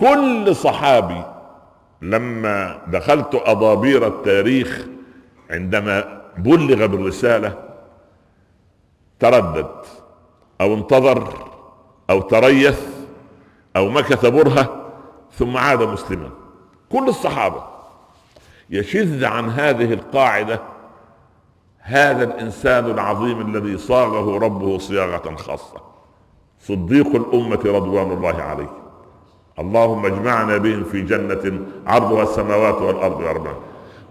كل صحابي. لما دخلت أضابير التاريخ عندما بلغ بالرسالة تردد أو انتظر أو تريث أو مكث برهة ثم عاد مسلما. كل الصحابة. يشذ عن هذه القاعدة هذا الإنسان العظيم الذي صاغه ربه صياغة خاصة، صديق الأمة رضوان الله عليه. اللهم اجمعنا بهم في جنة عرضها السماوات والأرض والأرض.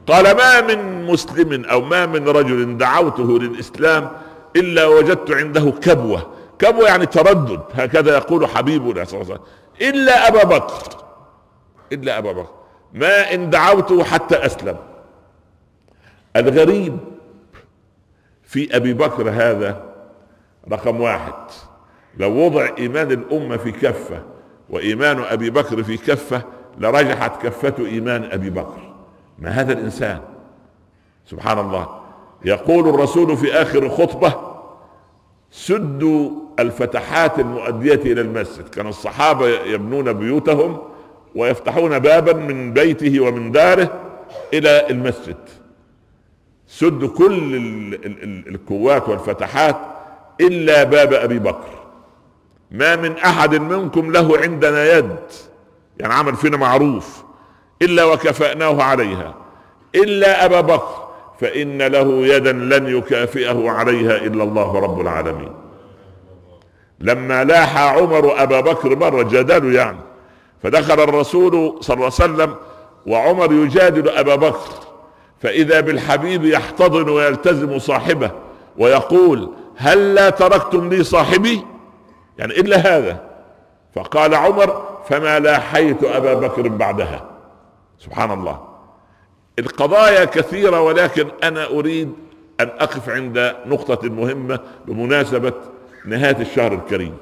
قال: ما من مسلم أو ما من رجل دعوته للإسلام إلا وجدت عنده كبوة. كبوة يعني تردد، هكذا يقول حبيبنا صلى الله عليه وسلم. إلا أبا بكر، إلا أبا بكر ما إن دعوته حتى أسلم. الغريب في أبي بكر هذا رقم واحد، لو وضع إيمان الأمة في كفة وإيمان أبي بكر في كفة لرجحت كفة إيمان أبي بكر. ما هذا الإنسان سبحان الله. يقول الرسول في آخر خطبة: سدوا الفتحات المؤدية إلى المسجد. كان الصحابة يبنون بيوتهم ويفتحون بابا من بيته ومن داره إلى المسجد. سدوا كل الكوات والفتحات إلا باب أبي بكر. ما من أحد منكم له عندنا يد، يعني عمل فينا معروف، إلا وكفأناه عليها، إلا أبا بكر فإن له يدا لن يكافئه عليها إلا الله رب العالمين. لما لاح عمر أبا بكر مرة جادلوا يعني، فدخل الرسول صلى الله عليه وسلم وعمر يجادل أبا بكر، فإذا بالحبيب يحتضن ويلتزم صاحبه ويقول: هل لا تركتم لي صاحبي؟ يعني إلا هذا. فقال عمر: فما لاحيت أبا بكر بعدها. سبحان الله. القضايا كثيرة، ولكن أنا أريد أن أقف عند نقطة مهمة بمناسبة نهاية الشهر الكريم.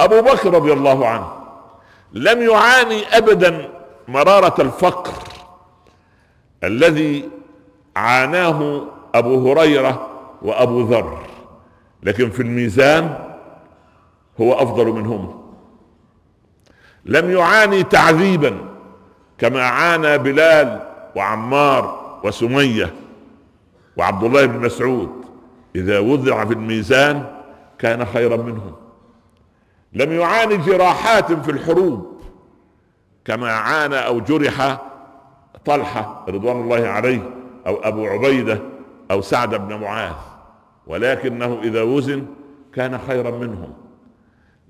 أبو بكر رضي الله عنه لم يعاني أبدا مرارة الفقر الذي عاناه أبو هريرة وأبو ذر، لكن في الميزان هو أفضل منهم. لم يعاني تعذيبا كما عانى بلال وعمار وسمية وعبد الله بن مسعود. إذا وضع في الميزان كان خيرا منهم. لم يعاني جراحات في الحروب كما عانى أو جرح طلحة رضوان الله عليه أو أبو عبيدة أو سعد بن معاذ، ولكنه إذا وزن كان خيرا منهم.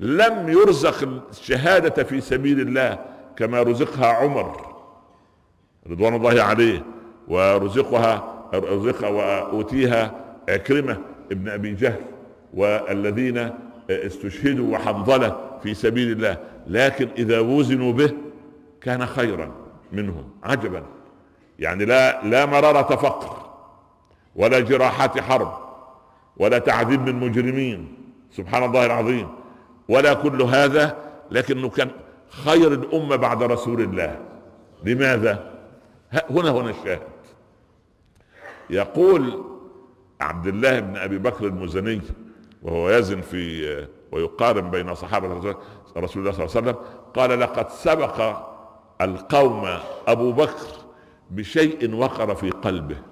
لم يرزق الشهادة في سبيل الله كما رزقها عمر رضوان الله عليه، ورزقها وأوتيها عكرمة ابن أبي جهل والذين استشهدوا وحنظلة في سبيل الله، لكن إذا وزنوا به كان خيرا منهم. عجبا يعني، لا مرارة فقر ولا جراحات حرب ولا تعذيب من مجرمين، سبحان الله العظيم، ولا كل هذا، لكنه كان خير الأمة بعد رسول الله. لماذا؟ هنا الشاهد. يقول عبد الله بن أبي بكر المزني وهو يزن في ويقارن بين صحابة رسول الله صلى الله عليه وسلم، قال: لقد سبق القوم أبو بكر بشيء وقر في قلبه.